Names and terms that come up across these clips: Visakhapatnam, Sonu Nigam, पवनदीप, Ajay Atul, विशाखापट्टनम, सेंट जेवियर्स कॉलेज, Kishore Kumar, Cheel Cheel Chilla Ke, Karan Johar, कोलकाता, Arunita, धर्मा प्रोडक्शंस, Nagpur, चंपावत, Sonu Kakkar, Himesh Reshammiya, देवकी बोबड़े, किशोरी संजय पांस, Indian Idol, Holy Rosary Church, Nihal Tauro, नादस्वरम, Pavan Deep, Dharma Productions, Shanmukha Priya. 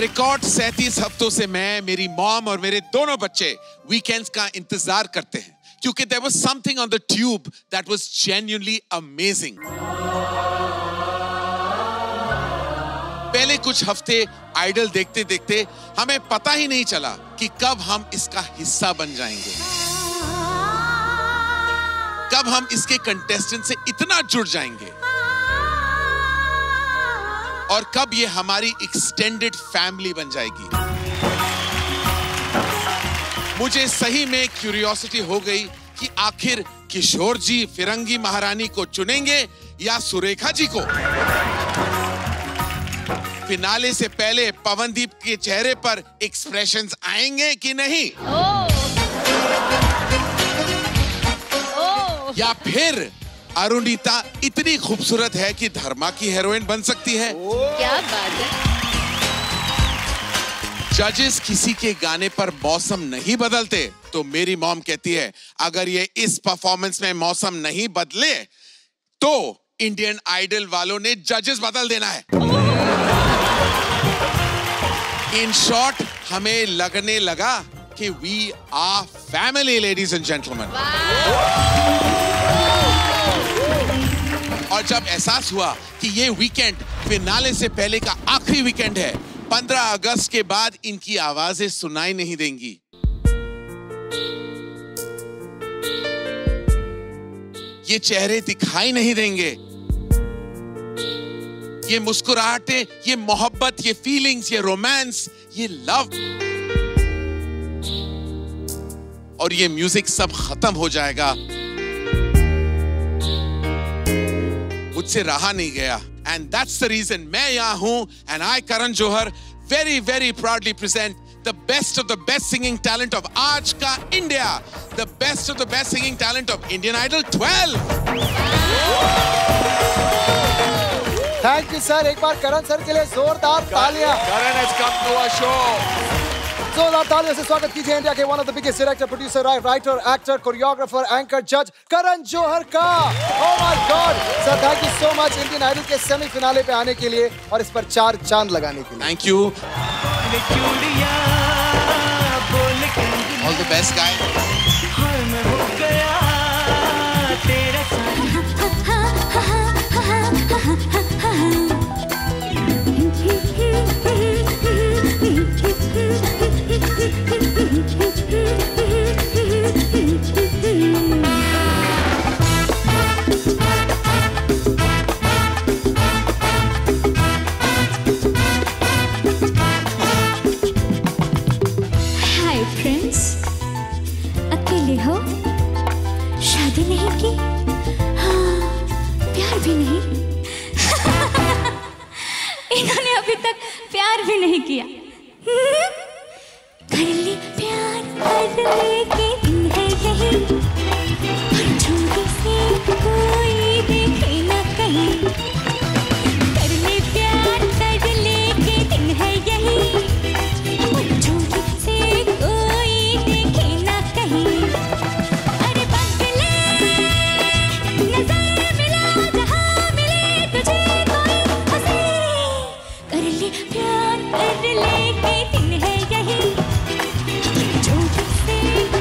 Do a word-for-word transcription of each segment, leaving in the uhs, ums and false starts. Record सैंतीस हफ्तों से मैं, मेरी मॉम और मेरे दोनों बच्चे वीकेंड्स का इंतजार करते हैं क्योंकि there was something on the tube that was genuinely amazing. पहले कुछ हफ्ते आइडल देखते देखते हमें पता ही नहीं चला कि कब हम इसका हिस्सा बन जाएंगे, कब हम इसके कंटेस्टेंट से इतना जुड़ जाएंगे और कब ये हमारी एक्सटेंडेड फैमिली बन जाएगी. मुझे सही में क्यूरियोसिटी हो गई कि आखिर किशोर जी फिरंगी महारानी को चुनेंगे या सुरेखा जी को. फिनाले से पहले पवनदीप के चेहरे पर एक्सप्रेशंस आएंगे कि नहीं या फिर अरुणिता इतनी खूबसूरत है कि धर्मा की हेरोइन बन सकती है. क्या बात है. जजेस किसी के गाने पर मौसम नहीं बदलते तो मेरी मॉम कहती है अगर ये इस परफॉर्मेंस में मौसम नहीं बदले तो इंडियन आइडल वालों ने जजेस बदल देना है. इन शॉर्ट हमें लगने लगा कि we are family ladies and gentleman. और जब एहसास हुआ कि ये वीकेंड फिनाले से पहले का आखिरी वीकेंड है, पंद्रह अगस्त के बाद इनकी आवाजें सुनाई नहीं देंगी. ये चेहरे दिखाई नहीं देंगे. ये मुस्कुराहटें, ये मोहब्बत, ये फीलिंग्स, ये रोमांस, ये लव और ये म्यूजिक सब खत्म हो जाएगा. मुझसे रहा नहीं गया and that's the reason मैं यहाँ हूँ and I Karan Johar very very proudly present the best of the best singing talent of आज का India, the best of the best singing talent of Indian Idol twelve. Thank you sir. एक बार Karan sir के लिए जोरदार तालियाँ. Karan has come to our show. जोरदार तालियों से स्वागत कीजिए इंडिया के one of the biggest director, producer, writer, actor, choreographer, anchor, जज करण जौहर का. Oh my god sir, thank you so much Indian idol के सेमीफिनाले पे आने के लिए और इस पर चार चांद लगाने के लिए. Thank you. All the best guy. प्यार भी नहीं किया. कर ले प्यार, कर ले के इन्हें यही छोटी सी कोई देखे ना कहीं. कर ले प्यार, कर ले के इन्हें यही छोटी सी कोई देखे ना कहीं. अरे बात ले नजर मिला जहाँ मिले तुझे कोई हंसे. कर ले प्यार लेके दिन है यही छोटी सी.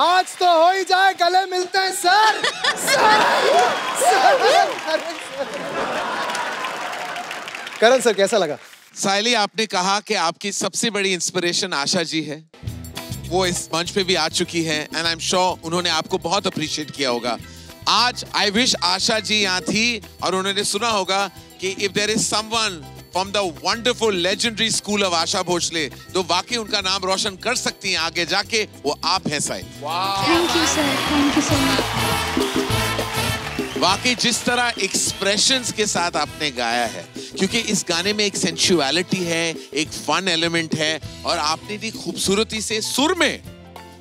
आज तो हो ही जाए, गले मिलते हैं सर, सर, करण सर कैसा लगा? सायली आपने कहा कि आपकी सबसे बड़ी इंस्पिरेशन आशा जी है, वो इस मंच पे भी आ चुकी हैं and I'm sure उन्होंने आपको बहुत appreciate किया होगा। आज I wish आशा जी यहाँ थी और उन्होंने सुना होगा कि if there is someone from the wonderful legendary school of Asha Bhosle, तो वाकई उनका नाम रोशन कर सकती हैं आगे जाके, वो आप हैं Sai. Thank you sir, thank you so much। वाकई जिस तरह expressions के साथ आपने गाया है, क्योंकि इस गाने में एक sensuality है, एक fun element है, और आपने भी खूबसूरती से सुर में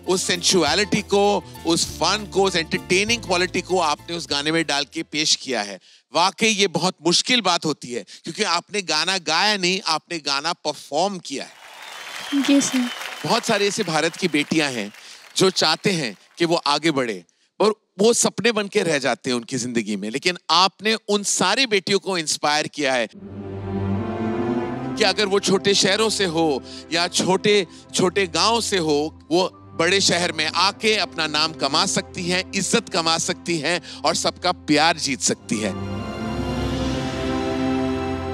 उस sensuality को, उस fun को, उस entertaining quality को आपने उस गाने में डाल के पेश किया है। वाकई ये बहुत मुश्किल बात होती है क्योंकि आपने गाना गाया नहीं, आपने गाना परफॉर्म किया है। जी सर। बहुत सारे ऐसे भारत की बेटियां हैं जो चाहते हैं कि वो आगे बढ़े और वो सपने बन के रह जाते हैं उनकी जिंदगी में, लेकिन आपने उन सारी बेटियों को इंस्पायर किया है कि अगर वो छोटे शहरों से हो या छोटे छोटे गाँव से हो, वो बड़े शहर में आके अपना नाम कमा सकती हैं, इज्जत कमा सकती हैं और सबका प्यार जीत सकती है।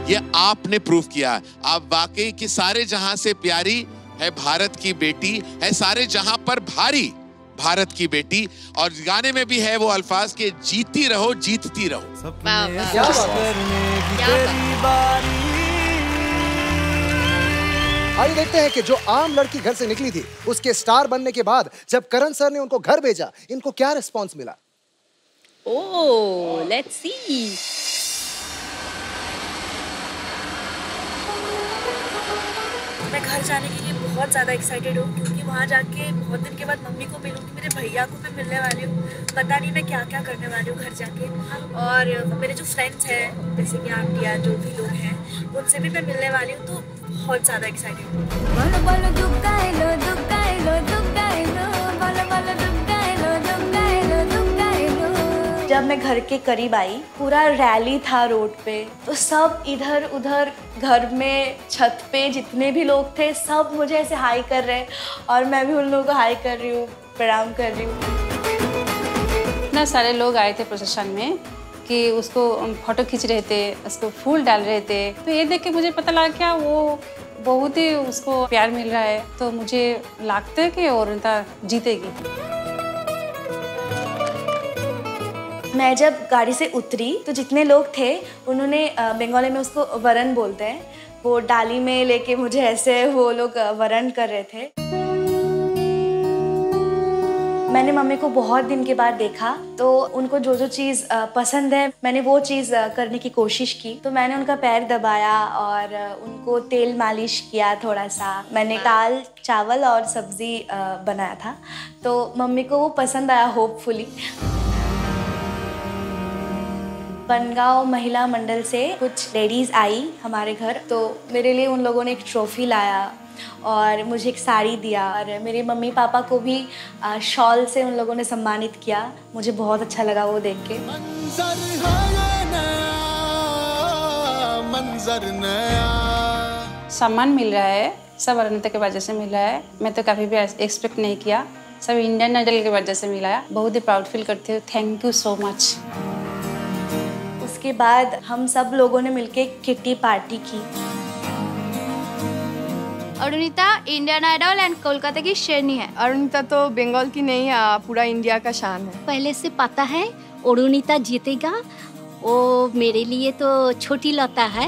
ये आपने प्रूव किया। आप वाकई कि सारे जहां से प्यारी है भारत की बेटी, है सारे जहां पर भारी भारत की बेटी, और गाने में भी है वो अल्फाज के जीती रहो जीतती रहो। सपने सच करने की तेरी बारी। आइए देखते हैं कि जो आम लड़की घर से निकली थी उसके स्टार बनने के बाद जब करण सर ने उनको घर भेजा, इनको क्या रिस्पांस मिला? Oh, let's see. मैं घर जाने के लिए बहुत ज़्यादा एक्साइटेड हूँ क्योंकि वहाँ जाके बहुत दिन के बाद मम्मी को मिलूँगी, मेरे भैया को मैं मिलने वाली हूँ, पता नहीं मैं क्या क्या करने वाली हूँ घर जाके, और मेरे जो फ्रेंड्स हैं जैसे कि आंटिया जो भी लोग हैं उनसे भी मैं मिलने वाली हूँ, तो बहुत ज़्यादा एक्साइटेड हूँ। जब मैं घर के करीब आई, पूरा रैली था रोड पे, तो सब इधर उधर घर में छत पे जितने भी लोग थे सब मुझे ऐसे हाई कर रहे हैं और मैं भी उन लोगों को हाई कर रही हूँ, प्रणाम कर रही हूँ। इतना सारे लोग आए थे प्रोसेशन में कि उसको फोटो खींच रहे थे, उसको फूल डाल रहे थे, तो ये देख के मुझे पता लगा क्या वो बहुत ही उसको प्यार मिल रहा है, तो मुझे लगता है कि और अरुणिता जीतेगी। मैं जब गाड़ी से उतरी तो जितने लोग थे उन्होंने बंगाली में उसको वरन बोलते हैं, वो डाली में लेके मुझे ऐसे वो लोग वरन कर रहे थे। मैंने मम्मी को बहुत दिन के बाद देखा, तो उनको जो जो चीज़ पसंद है मैंने वो चीज़ करने की कोशिश की, तो मैंने उनका पैर दबाया और उनको तेल मालिश किया थोड़ा सा, मैंने दाल चावल और सब्ज़ी बनाया था, तो मम्मी को वो पसंद आया होपफुली। बनगांव महिला मंडल से कुछ लेडीज़ आई हमारे घर, तो मेरे लिए उन लोगों ने एक ट्रॉफी लाया और मुझे एक साड़ी दिया, और मेरे मम्मी पापा को भी शॉल से उन लोगों ने सम्मानित किया, मुझे बहुत अच्छा लगा वो देख के। मंजर है नया, मंजर नया। सम्मान मिल रहा है सब अरुणिता के वजह से मिला है, मैं तो कभी भी एक्सपेक्ट नहीं किया, सब इंडियन आइडल की वजह से मिला है, बहुत ही प्राउड फील करती हूँ। Thank you so much. के बाद हम सब लोगों ने मिलके किटी पार्टी की। Arunita Indian idol and कोलकाता की शेरनी है। अरुणिता तो बंगाल की नहीं है, पूरा इंडिया का शान है। पहले से पता है अरुणिता जीतेगा, वो मेरे लिए तो छोटी लता है।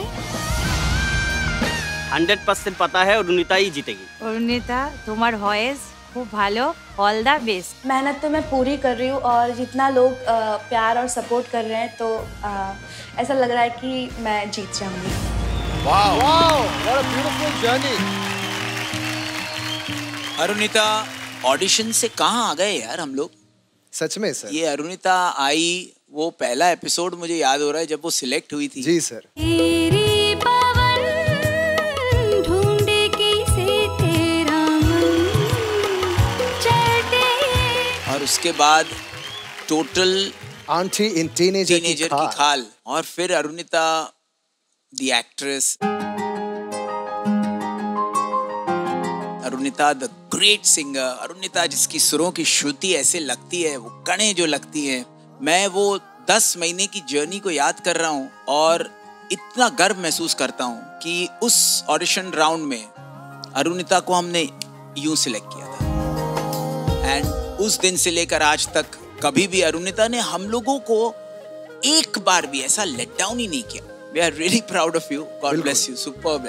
हंड्रेड परसेंट पता है अरुणिता ही जीतेगी। अरुणिता तुम्हार वॉइस खूब भालो, ऑल द बेस्ट। मेहनत तो मैं पूरी कर रही हूँ और जितना लोग प्यार और सपोर्ट कर रहे हैं, तो ऐसा लग रहा है कि मैं जीत जाऊँगी। Wow, wow, what a beautiful journey. Arunita audition से कहाँ आ गए यार हम लोग, सच में सर। ये अरुणिता आई, वो पहला एपिसोड मुझे याद हो रहा है जब वो सिलेक्ट हुई थी। जी सर। उसके बाद टोटल आंटी इन टीनेजर की खाल, और फिर Arunita the actress. Arunita, the great singer. Arunita जिसकी सुरों की श्रुति ऐसे लगती है, वो कणें जो लगती हैं, मैं वो दस महीने की जर्नी को याद कर रहा हूँ और इतना गर्व महसूस करता हूँ कि उस ऑडिशन राउंड में अरुणिता को हमने यूँ सिलेक्ट किया था. एंड उस दिन से लेकर आज तक कभी भी अरुणिता ने हम लोगों को एक बार भी ऐसा लेट डाउन ही नहीं किया. We are really proud of you. God bless you. Superb.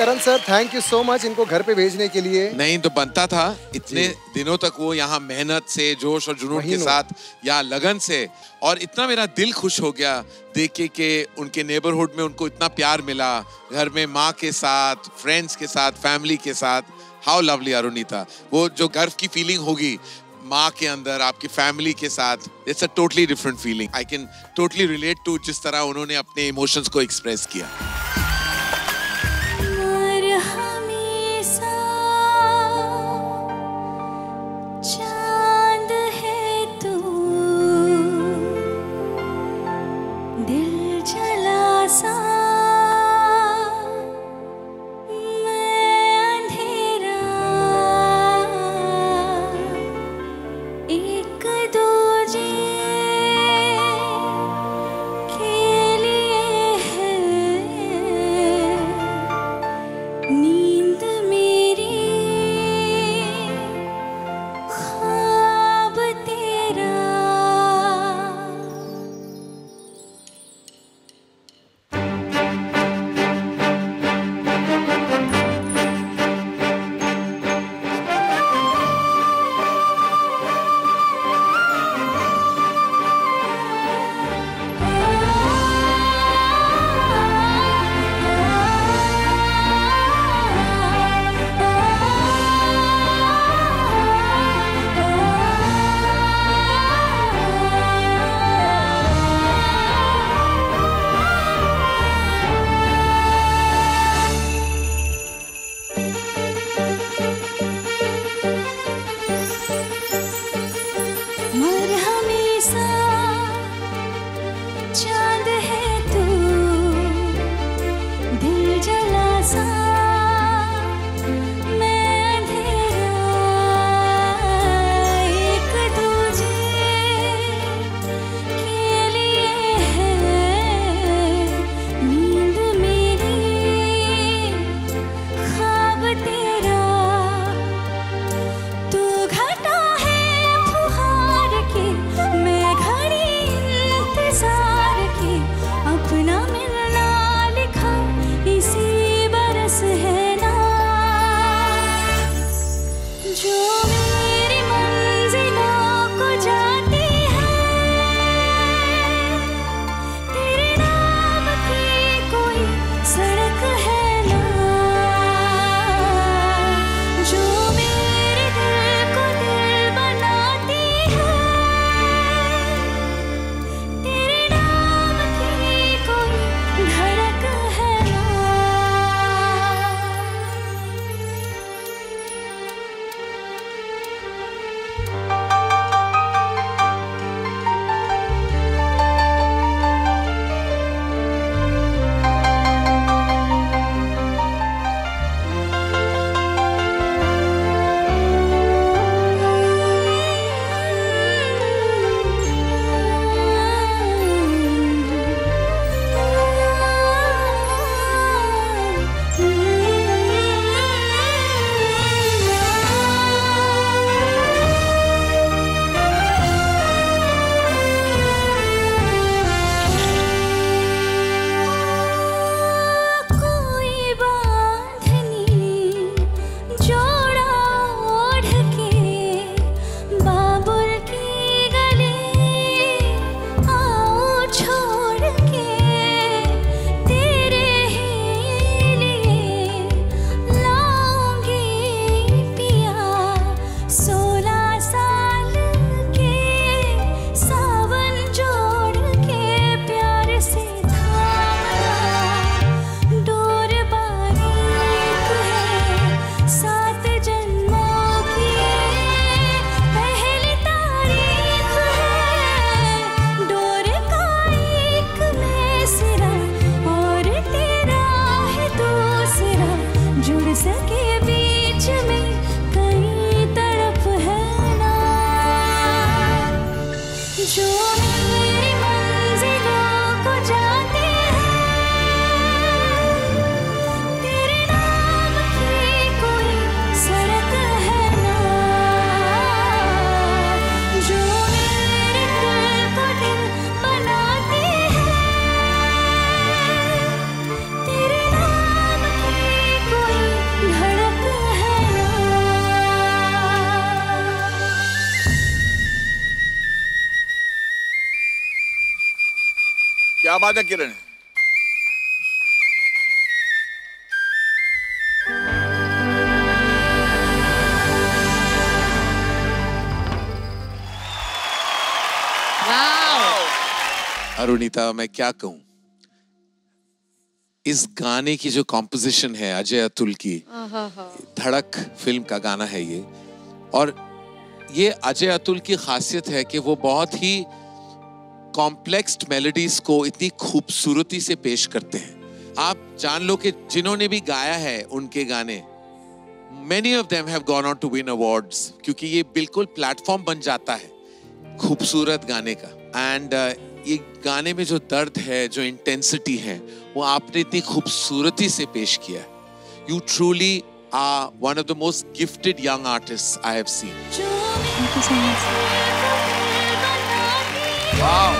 Karan sir, thank you so much इनको घर पे भेजने के लिए. नहीं तो बनता था. इतने दिनों तक वो यहाँ मेहनत से, जोश और जुनून के साथ, यहाँ लगन से, और इतना मेरा दिल खुश हो गया देख के कि उनके नेबरहुड में उनको इतना प्यार मिला, घर में माँ के साथ, फ्रेंड्स के साथ, फैमिली के साथ. How lovely Arunita. वो जो गर्व की फीलिंग होगी माँ के अंदर, आपकी फैमिली के साथ, it's a totally different feeling. I can totally relate to जिस तरह उन्होंने अपने इमोशंस को एक्सप्रेस किया. आभा का किरण है। अरुणिता मैं क्या कहूँ, इस गाने की जो कॉम्पोजिशन है अजय अतुल की, धड़क फिल्म का गाना है ये, और ये अजय अतुल की खासियत है कि वो बहुत ही कॉम्प्लेक्स मेलोडीज को इतनी खूबसूरती से पेश करते हैं। आप जान लो कि जिन्होंने भी गाया है उनके गाने, many of them have gone on to win awards, क्योंकि ये बिल्कुल प्लेटफॉर्म बन जाता है खूबसूरत गाने का। एंड ये गाने में जो दर्द है, जो इंटेंसिटी है, वो आपने इतनी खूबसूरती से पेश किया है। You truly are one of the most gifted young artists I have seen. Thank you so much. Wow.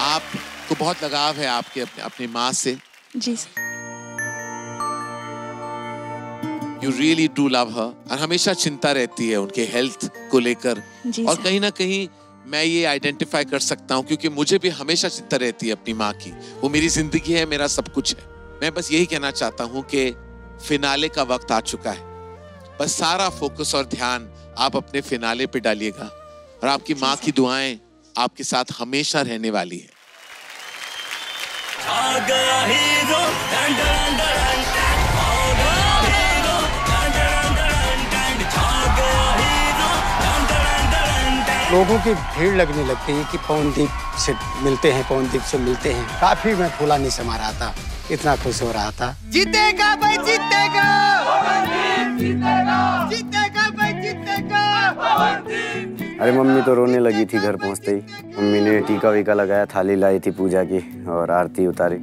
आपको बहुत लगाव है आपके अपने अपनी माँ से। जी। You really do love her. और हमेशा चिंता रहती है उनके हेल्थ को लेकर, और कहीं ना कहीं मैं ये आइडेंटिफाई कर सकता हूँ, क्योंकि मुझे भी हमेशा चिंता रहती है अपनी माँ की। वो मेरी जिंदगी है, मेरा सब कुछ है। मैं बस यही कहना चाहता हूँ कि फिनाले का वक्त आ चुका है, बस सारा फोकस और ध्यान आप अपने फिनाले पे डालिएगा, और आपकी माँ की दुआएं आपके साथ हमेशा रहने वाली है। लोगों की भीड़ लगने लग गई कि पवनदीप से मिलते हैं, पवनदीप से मिलते हैं। काफी मैं फूला नहीं समा रहा था, इतना खुश हो रहा था। जीतेगा भाई जीतेगा, पवनदीप जीतेगा, जीतेगा भाई जीतेगा, पवनदीप। अरे मम्मी तो रोने लगी थी घर पहुंचते ही। मम्मी ने टीका वीका लगाया, थाली लाई थी पूजा की और आरती उतारी।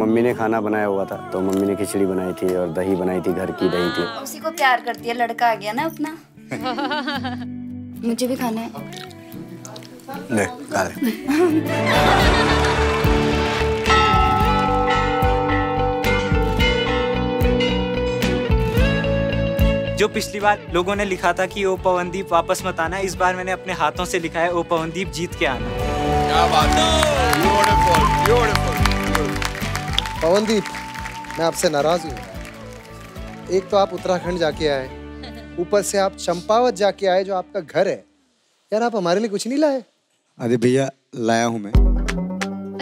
मम्मी ने खाना बनाया हुआ था, तो मम्मी ने खिचड़ी बनाई थी और दही बनाई थी, घर की दही थी। उसी को प्यार करती है, लड़का आ गया ना अपना। मुझे भी खाना है। ले, खा ले। जो पिछली बार लोगों ने लिखा था कि ओ पवनदीप वापस मत आना, इस बार मैंने अपने हाथों से लिखा है ओ पवनदीप जीत के आना। क्या बात है, ब्यूटीफुल, ब्यूटीफुल। पवनदीप मैं आपसे नाराज हूँ। एक तो आप उत्तराखंड जाके आए, ऊपर से आप चंपावत जाके आए जो आपका घर है। यार आप हमारे लिए कुछ नहीं लाए? अरे भैया लाया हूँ मैं।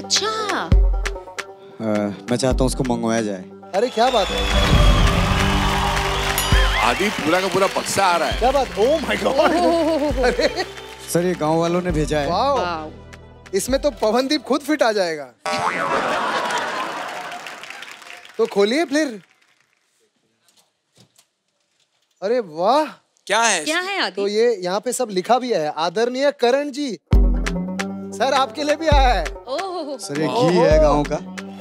अच्छा। आ, मैं चाहता हूँ उसको मंगवाया जाए। अरे क्या बात है, आदि पूरा का पूरा बक्सा आ रहा है। क्या बात, ओह माय गॉड। सर ये गाँव वालों ने भेजा है, इसमें तो पवनदीप खुद फिट आ जाएगा। तो खोलिए फिर। अरे वाह, क्या है क्या है आदि? तो ये यहाँ पे सब लिखा भी है, आदरणीय करण जी सर आपके लिए भी आया है। ओह सर ये घी है गांव का।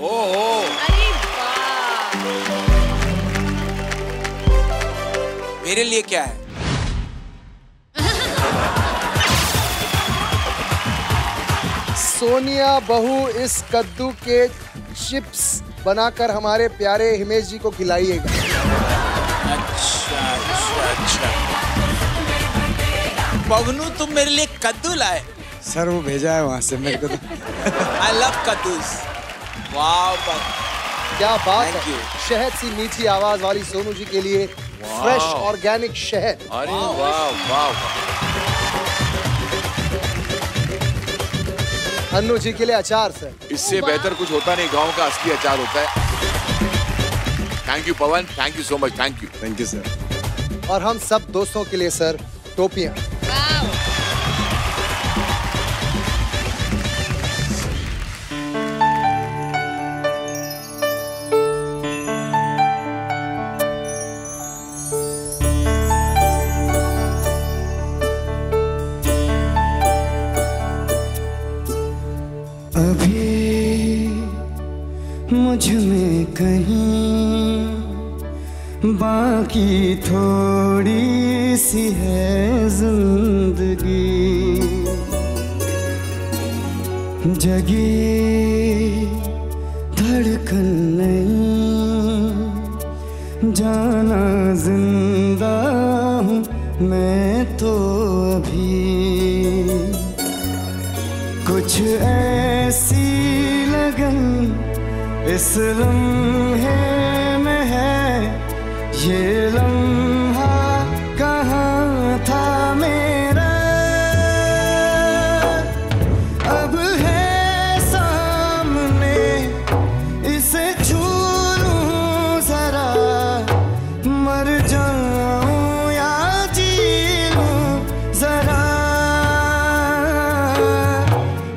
ओह अरे वाह, मेरे लिए क्या है? सोनिया बहू इस कद्दू के चिप्स बनाकर हमारे प्यारे हिमेश जी को खिलाइएगा। अच्छा अच्छा अच्छा। पवनू तुम मेरे लिए कद्दू लाए? सर वो भेजा है वहाँ से मेरे को। I love कद्दूस। वाह क्या बात है। शहद सी मीठी आवाज वाली सोनू जी के लिए फ्रेश ऑर्गेनिक शहद। अरे वाह वाह। अन्नू जी के लिए अचार सर। इससे बेहतर कुछ होता नहीं, गांव का असली अचार होता है। Thank you Pawan, thank you so much, thank you. Thank you sir. और हम सब दोस्तों के लिए सर टोपियां। बाकी थोड़ी सी है जिंदगी, जगी धड़कन नहीं, जाना जिंदा हूँ मैं तो अभी। कुछ ऐसी लगन इस लम्हे में है, ये लम्हा कहाँ था मेरा, अब है सामने, इसे छू लूं जरा, मर जाऊं या जी लूं जरा,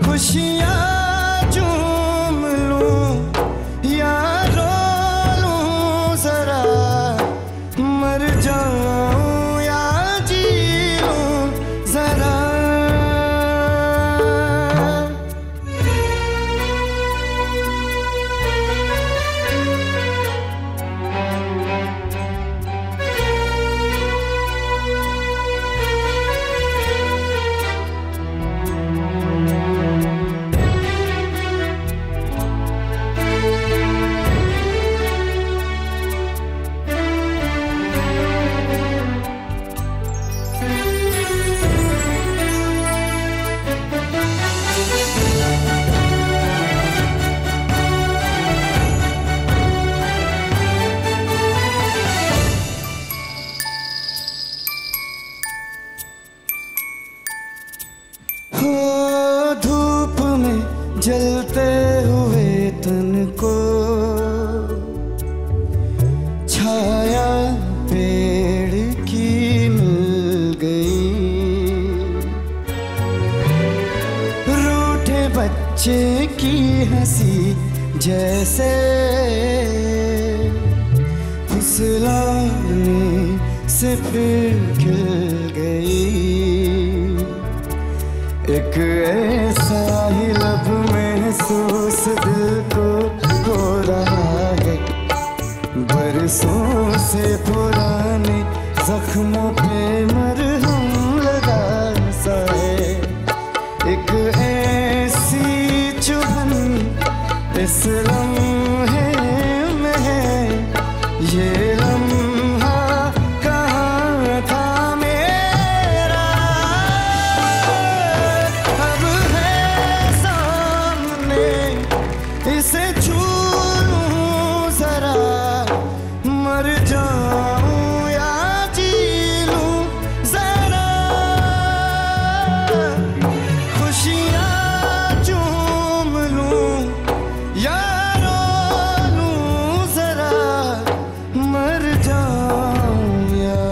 खुशियाँ चूम लूं या रो लूं जरा, मर जाऊं या जी लूं जरा। जलते हुए तन को छाया पेड़ की मिल गई, रूठे बच्चे की हंसी जैसे फुसलाने से फिर खिल गई, एक ऐसा ही लब महसूस दिल को हो रहा है, बरसों से पुराने जख्मों पे मरहम लगा सा है, एक ऐसी चुभन इस लम्हे में है, ये लम्हा कहाँ था मेरा, अब है सामने, इसे छू लूं जरा, मर जाऊं या जी लूं जरा, खुशियाँ चूम लूं या रो लूं जरा, मर जाऊं या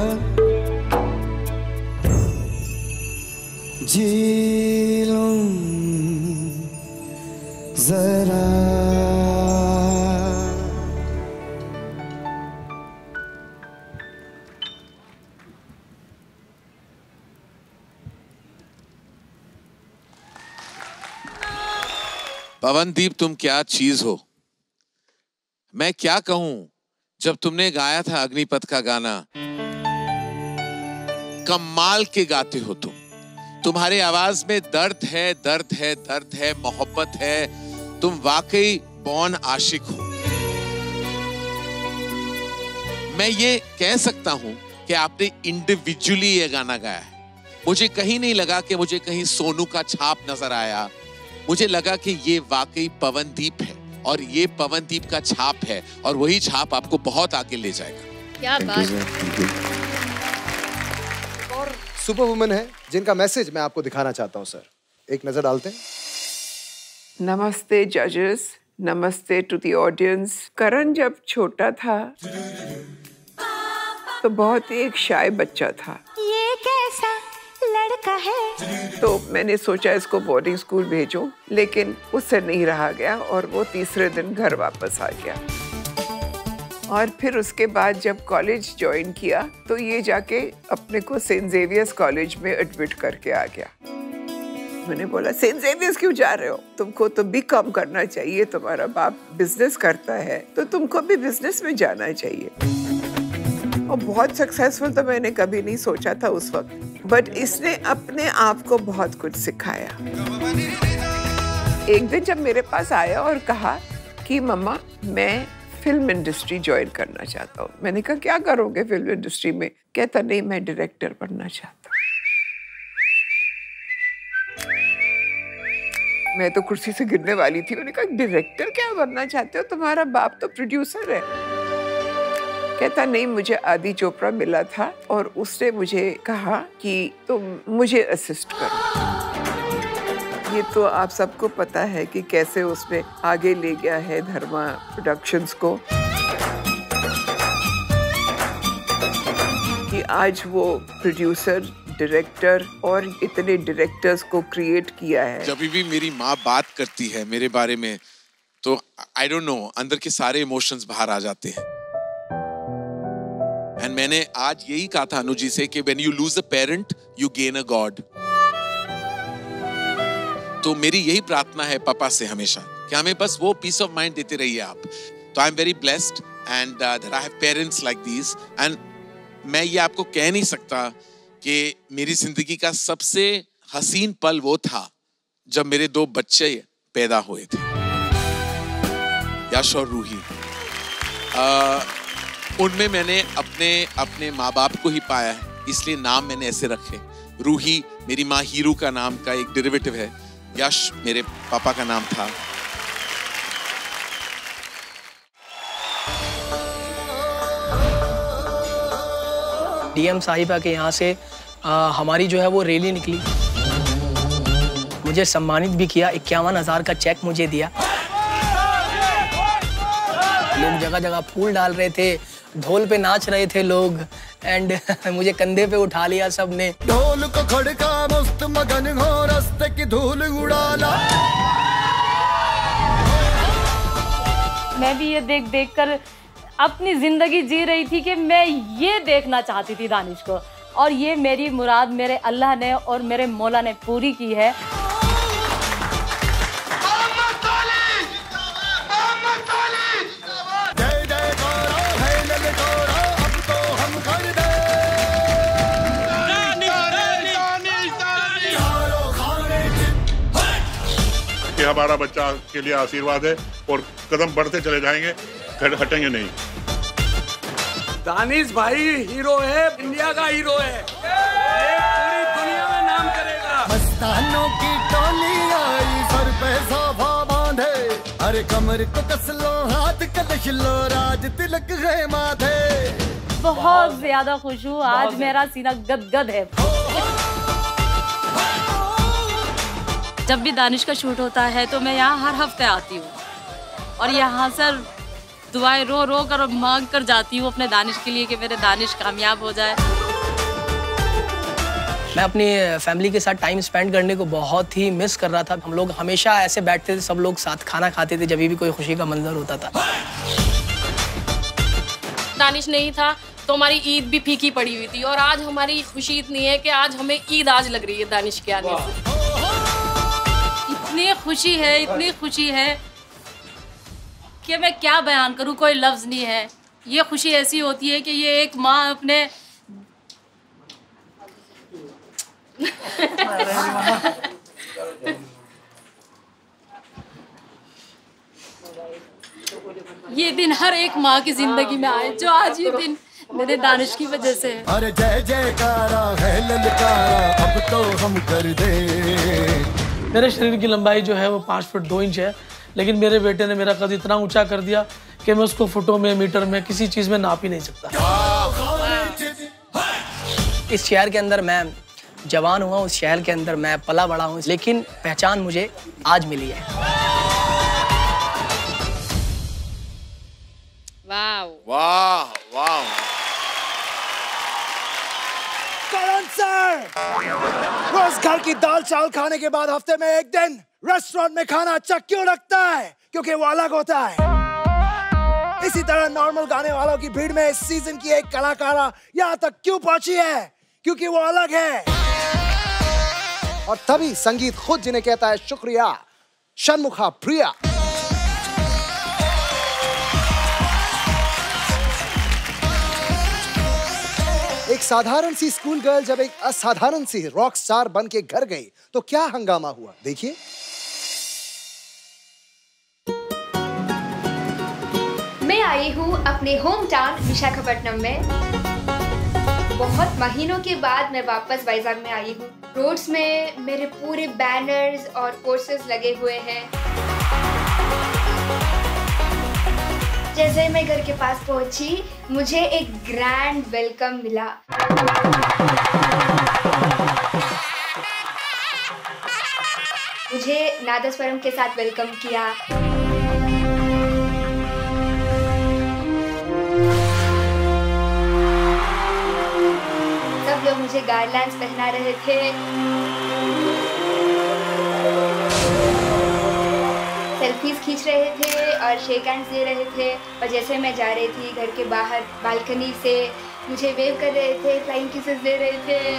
जी लूं जरा। पवन दीप, तुम क्या चीज हो, मैं क्या कहूं। जब तुमने गाया था अग्निपथ का गाना, कमाल के गाते हो तुम, तुम्हारी आवाज में दर्द है, दर्द है, दर्द है, मोहब्बत है, तुम वाकई बौन आशिक हो। मैं ये कह सकता हूं कि आपने इंडिविजुअली ये गाना गाया है। मुझे कहीं नहीं लगा कि मुझे कहीं सोनू का छाप नजर आया, मुझे लगा कि ये वाकई पवनदीप है और ये पवनदीप का छाप है और वही छाप आपको बहुत आगे ले जाएगा। क्या बात। और सुपर वुमन है जिनका मैसेज मैं आपको दिखाना चाहता हूं। सर, एक नजर डालते हैं। नमस्ते जजेस, नमस्ते टू द ऑडियंस। करण जब छोटा था तो बहुत ही एक शाय बच्चा था। ये कैसा लड़का है, तो मैंने सोचा इसको बोर्डिंग स्कूल भेजो, लेकिन उससे नहीं रहा गया और वो तीसरे दिन घर वापस आ गया। और फिर उसके बाद जब कॉलेज ज्वाइन किया तो ये जाके अपने को सेंट जेवियर्स कॉलेज में एडमिट करके आ गया। मैंने बोला, सेंट जेवियर्स क्यों जा रहे हो, तुमको तो बी कॉम करना चाहिए, तुम्हारा बाप बिजनेस करता है तो तुमको भी बिजनेस में जाना चाहिए। और बहुत सक्सेसफुल तो मैंने कभी नहीं सोचा था उस वक्त, बट इसने अपने आप को बहुत कुछ सिखाया। एक दिन जब मेरे पास आया और कहा कि मम्मा, मैं फिल्म इंडस्ट्री ज्वाइन करना चाहता हूँ। मैंने कहा, क्या करोगे फिल्म इंडस्ट्री में? कहता, नहीं, मैं डायरेक्टर बनना चाहता हूँ। मैं तो कुर्सी से गिरने वाली थी। मैंने कहा डायरेक्टर क्या बनना चाहते हो, तुम्हारा बाप तो प्रोड्यूसर है। कहता नहीं, मुझे आदि चोपड़ा मिला था और उसने मुझे कहा कि तुम मुझे असिस्ट करो। ये तो आप सबको पता है कि कैसे उसने आगे ले गया है धर्मा प्रोडक्शंस को, कि आज वो प्रोड्यूसर, डायरेक्टर और इतने डायरेक्टर्स को क्रिएट किया है। जब भी मेरी माँ बात करती है मेरे बारे में तो आई डोंट नो, अंदर के सारे इमोशंस बाहर आ जाते हैं। एंड मैंने आज यही कहा था अनुजी से कि when you lose a parent you gain a god. तो मेरी यही प्रार्थना है पापा से हमेशा कि हमें बस वो पीस ऑफ माइंड देते रहिए आप। तो I am very blessed and that I have parents like this. And मैं ये आपको कह नहीं सकता कि मेरी जिंदगी का सबसे हसीन पल वो था जब मेरे दो बच्चे पैदा हुए थे, यश और रूही। उनमें मैंने अपने अपने माँ बाप को ही पाया है, इसलिए नाम मैंने ऐसे रखे। रूही मेरी माँ हीरू का नाम का एक डेरिवेटिव है, यश मेरे पापा का नाम था। डीएम साहिबा के यहाँ से आ, हमारी जो है वो रैली निकली। मुझे सम्मानित भी किया, इक्यावन हजार का चेक मुझे दिया। लोग जगह जगह फूल डाल रहे थे, ढोल पे नाच रहे थे लोग, एंड मुझे कंधे पे उठा लिया सबने। ढोल को खड़का मस्त मगन हो, रास्ते की धूल उड़ाला। मैं भी ये देख देख कर अपनी जिंदगी जी रही थी कि मैं ये देखना चाहती थी दानिश को, और ये मेरी मुराद मेरे अल्लाह ने और मेरे मौला ने पूरी की है। ये हमारा बच्चा के लिए आशीर्वाद है और कदम बढ़ते चले जाएंगे, हटेंगे नहीं। दानिश भाई हीरो है, इंडिया का हीरो है, पूरी दुनिया में नाम करेगा। मस्तानों की टोली आई, सर पे साफा बांधे, अरे कमर को कस लो, हाथ कलश लो, राज तिलक है माथे। बहुत ज्यादा खुश हूँ आज, मेरा सीना गदगद है। जब भी दानिश का शूट होता है तो मैं यहाँ हर हफ्ते आती हूँ और यहाँ सर दुआएं रो रो कर और मांग कर जाती हूँ अपने दानिश के लिए कि मेरे दानिश कामयाब हो जाए। मैं अपनी फैमिली के साथ टाइम स्पेंड करने को बहुत ही मिस कर रहा था। हम लोग हमेशा ऐसे बैठते थे, सब लोग साथ खाना खाते थे जब भी कोई खुशी का मंजर होता था। दानिश नहीं था तो हमारी ईद भी फीकी पड़ी हुई थी और आज हमारी खुशी इतनी है कि आज हमें ईद आज लग रही है दानिश के आने से। इतनी खुशी है, इतनी खुशी है कि मैं क्या बयान करूं, कोई लफ्ज़ नहीं है। ये खुशी ऐसी होती है कि ये एक माँ अपने ये दिन हर एक माँ की जिंदगी में आए, जो आज ये दिन मेरे दानिश की वजह से है। अरे जय जयकारा है ललकारा, अब तो हम कर दे। मेरे शरीर की लंबाई जो है वो पाँच फुट दो इंच है, लेकिन मेरे बेटे ने मेरा कद इतना ऊंचा कर दिया कि मैं उसको फुटों में, मीटर में, किसी चीज में नाप ही नहीं सकता। इस शहर के अंदर मैं जवान हुआ, उस शहर के अंदर मैं पला बड़ा हूँ, लेकिन पहचान मुझे आज मिली है। वाह वाह वाह करण सर, रोज घर की दाल चावल खाने के बाद हफ्ते में एक दिन रेस्टोरेंट में खाना अच्छा क्यों लगता है? क्योंकि वो अलग होता है। इसी तरह नॉर्मल गाने वालों की भीड़ में इस सीजन की एक कलाकारा यहाँ तक क्यों पहुंची है? क्योंकि वो अलग है। और तभी संगीत खुद जिन्हें कहता है शुक्रिया। शनमुखा प्रिया। एक साधारण सी स्कूल गर्ल जब एक असाधारण सी रॉक स्टार बन के घर गई तो क्या हंगामा हुआ, देखिए। मैं आई हूँ अपने होम टाउन विशाखापट्टनम में। बहुत महीनों के बाद मैं वापस वाइजाग में आई हूँ। रोड्स में मेरे पूरे बैनर्स और पोस्टर्स लगे हुए हैं। जैसे मैं घर के पास पहुंची, मुझे एक ग्रैंड वेलकम मिला। मुझे नादस्वरम के साथ वेलकम किया। मुझे गार्लैंड्स पहना रहे थे। सेल्फीज खींच रहे थे और शेक हैंड्स दे रहे थे। और जैसे मैं जा रही थी घर के बाहर बालकनी से, मुझे वेव कर रहे थे, फ्लाइंग किसेस दे रहे थे।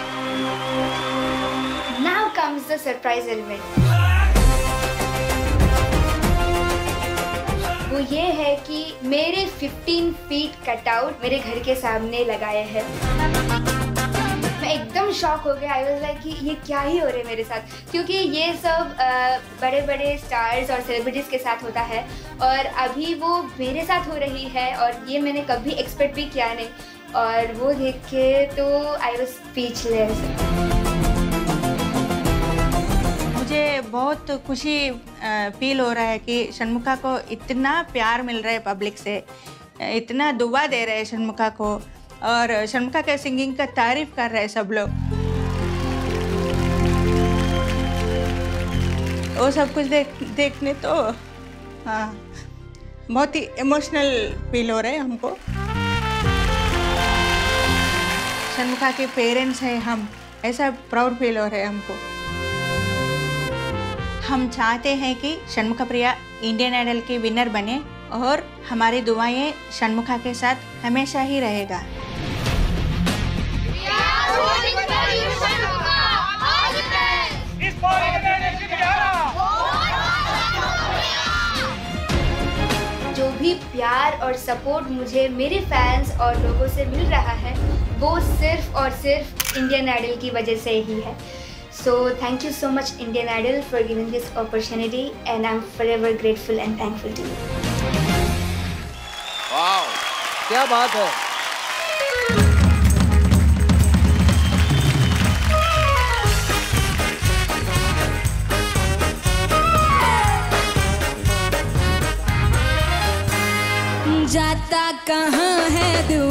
Now comes the surprise element. वो ये है कि मेरे पंद्रह फीट कटआउट मेरे घर के सामने लगाए हैं। एकदम शॉक हो गया। आई वाज लाइक कि ये क्या ही हो रहा है मेरे साथ, क्योंकि ये सब बड़े बड़े स्टार्स और सेलिब्रिटीज़ के साथ होता है और अभी वो मेरे साथ हो रही है और ये मैंने कभी एक्सपेक्ट भी किया नहीं। और वो देख के तो आई वाज स्पीचलेस। मुझे बहुत खुशी फील हो रहा है कि शनमुखा को इतना प्यार मिल रहा है पब्लिक से, इतना दुआ दे रहे हैं शनमुखा को और शनमुखा के सिंगिंग का तारीफ कर रहे हैं सब लोग। वो सब कुछ देख देखने तो हाँ बहुत ही इमोशनल फील हो रहा है हमको। शनमुखा के पेरेंट्स हैं हम, ऐसा प्राउड फील हो रहा है हमको। हम चाहते हैं कि शनमुखा प्रिया इंडियन आइडल की विनर बने और हमारी दुआएं शनमुखा के साथ हमेशा ही रहेगा। जो भी प्यार और सपोर्ट मुझे मेरे फैंस और लोगों से मिल रहा है वो सिर्फ और सिर्फ इंडियन आइडल की वजह से ही है। So thank you so much Indian Idol for giving this opportunity and I am forever grateful and thankful to you. Wow, क्या बात है। जाता कहाँ है दीवानी,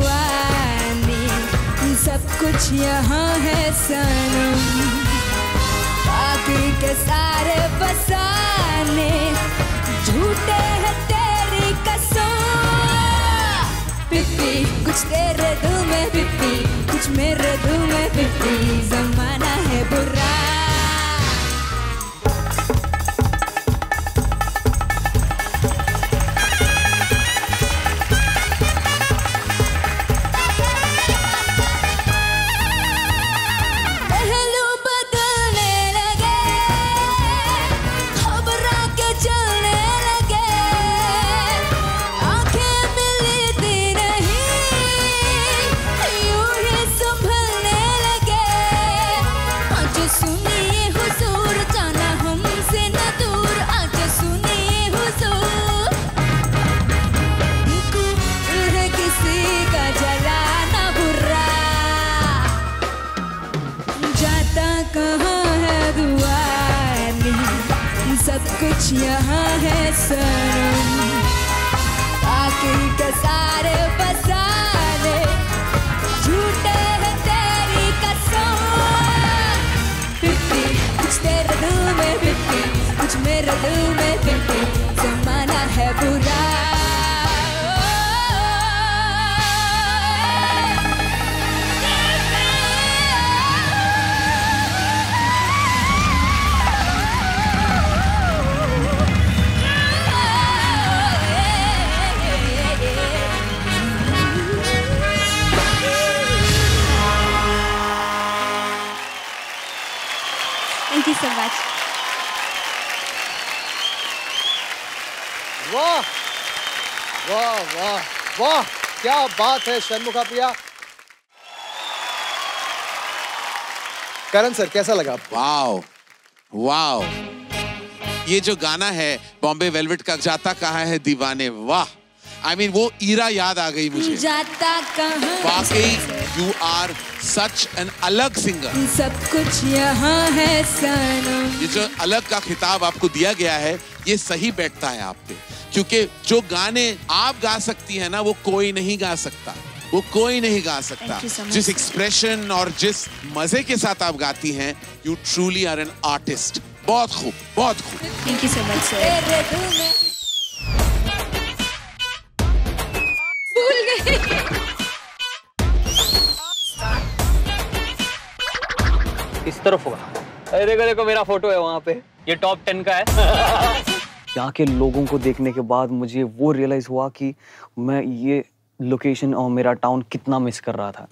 सब कुछ यहाँ है सनम। आखिर के सारे बसाने झूठे हैं तेरी कसम। पिपी कुछ तेरे दिल में, पिपी कुछ मेरे दिल में, पिपी जमाना है बुरा। कुछ यहाँ है सनम, बाकी के सारे बसारे झूठे हैं तेरी कसम। पिपी कुछ तेरे दिल में, पिपी कुछ मेरे दिल में, पिपी जमाना है बुरा। Thank you so much. वाह, वाह, वाह, वाह! क्या बात है शनमुखा प्रिया। करण सर, कैसा लगा? वाव, वाव! ये जो गाना है बॉम्बे वेलवेट का, जाता कहाँ है दीवाने, वाह! I mean, वो ईरा याद आ गई मुझे. जाता कहाँ? वाकई, you are such an अलग singer. सब कुछ यहाँ है सनम. ये जो अलग का खिताब आपको दिया गया है, ये सही बैठता है आप पे, क्योंकि जो गाने आप गा सकती हैं ना, वो कोई नहीं गा सकता. वो कोई नहीं गा सकता. जिस expression और जिस मजे के साथ आप गाती हैं, you truly are an artist. बहुत खूब, बहुत खूब. Thank you so much, sir. इस तरफ होगा. अरे देखो देखो मेरा फोटो है वहाँ पे. ये टॉप टेन का है. यहाँ के लोगों को देखने के बाद मुझे वो रियलाइज हुआ कि मैं ये लोकेशन और मेरा टाउन कितना मिस कर रहा था.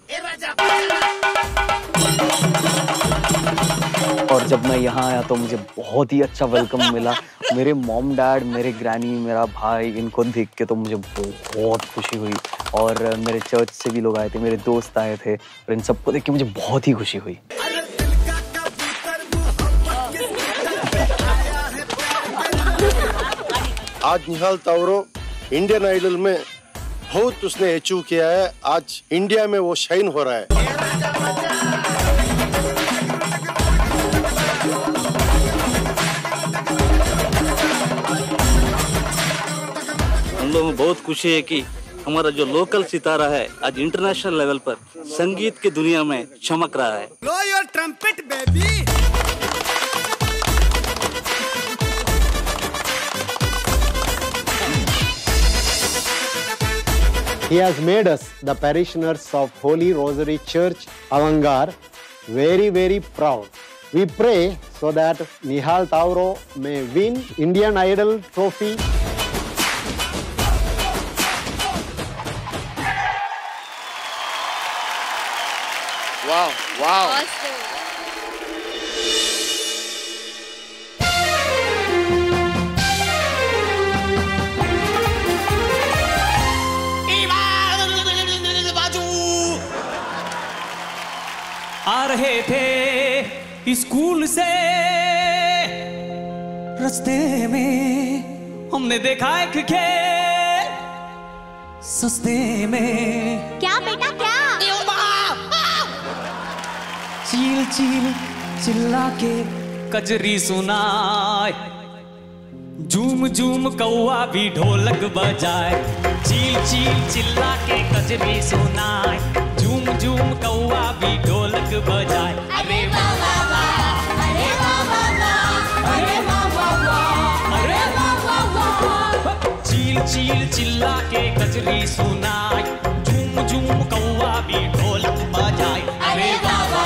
और जब मैं यहाँ आया तो मुझे बहुत ही अच्छा वेलकम मिला. मेरे मॉम डैड, मेरे ग्रैनी, मेरा भाई, इनको देख के तो मुझे बहुत खुशी हुई. और मेरे चर्च से भी लोग आए थे, मेरे दोस्त आए थे, और इन सबको देख के मुझे बहुत ही खुशी हुई. आज निहाल तावरो इंडियन आइडल में बहुत उसने अचीव किया है. आज इंडिया में वो शाइन हो रहा है. लोगों को बहुत खुशी है कि हमारा जो लोकल सितारा है आज इंटरनेशनल लेवल पर संगीत की दुनिया में चमक रहा है. Blow your trumpet, baby. He has made us, the parishioners of Holy Rosary Church, Avangar, very very proud. We pray so that Nihal Tauro may win Indian Idol trophy. Wow, wow. Awesome. आ रहे थे school से, रास्ते में हमने देखा एक खेत सस्ते में. क्या बेटा क्या? चील चील चिल्ला के कजरी सुनाए, झूम झूम कौआ भी ढोलक बजाए. चील चील चिल्ला के कजरी सुनाए, झूम झूम कौआ भी ढोलक बजाए. अरे वाह वाह वाह, अरे वाह वाह वाह, अरे वाह वाह वाह, अरे वाह वाह वाह. चील चील चिल्ला के कजरी सुनाए, झूम झूम कौआ भी ढोलक बजाए. अरे वाह वाह वाह.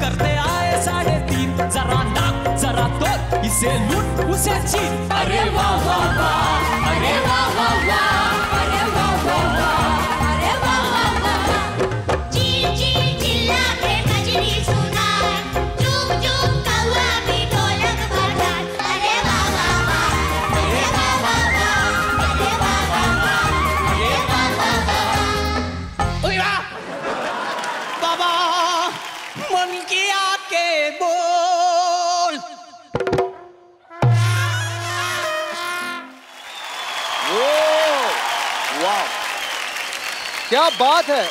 करते आए साढ़े तीन, जरा नाक जरा तोड़, इसे लूट उसे छीन. अरे वाह वाह वाह, अरे वाह वाह वाह, अरे वाह वाह वाह, अरे वाह वाह. चील चील चिल्ला के कजरी सुनाए, चुप चुप कौआ भी ढोलक Wow! क्या बात है!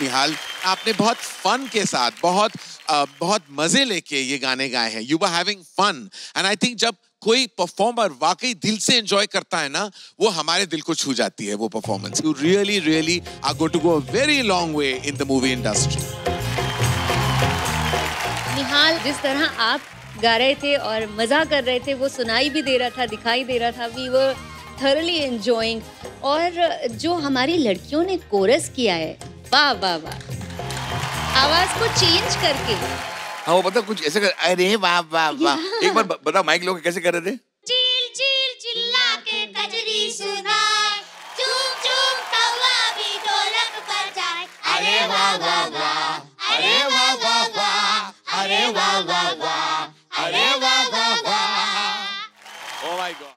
निहाल, आपने बहुत fun के साथ, बहुत बहुत मजे लेके ये गाने गाए हैं. You were having fun, and I think जब कोई performer वाकई दिल से enjoy करता है ना, वो हमारे दिल को छू जाती है वो performance. You really, really are going to go a very long way in the movie industry. निहाल, जिस तरह आप गा रहे थे और मजा कर रहे थे, वो सुनाई भी दे रहा था, दिखाई दे रहा था. We were thoroughly enjoying. और जो हमारी लड़कियों ने कोरस किया है, वाह वाह वाह, आवाज को चेंज करके. हाँ, वो पता कुछ ऐसे कर, अरे वाह वाह वाह. एक बार बताओ माइक लोग कैसे कर रहे थे? चिल चिल चिल्ला के कजरी सुनाए, चूम चूम कौवा भी ढोलक बजाए, अरे वाह वाह वाह, अरे वाह वाह वाह, अरे वाह वाह वाह. Oh my God.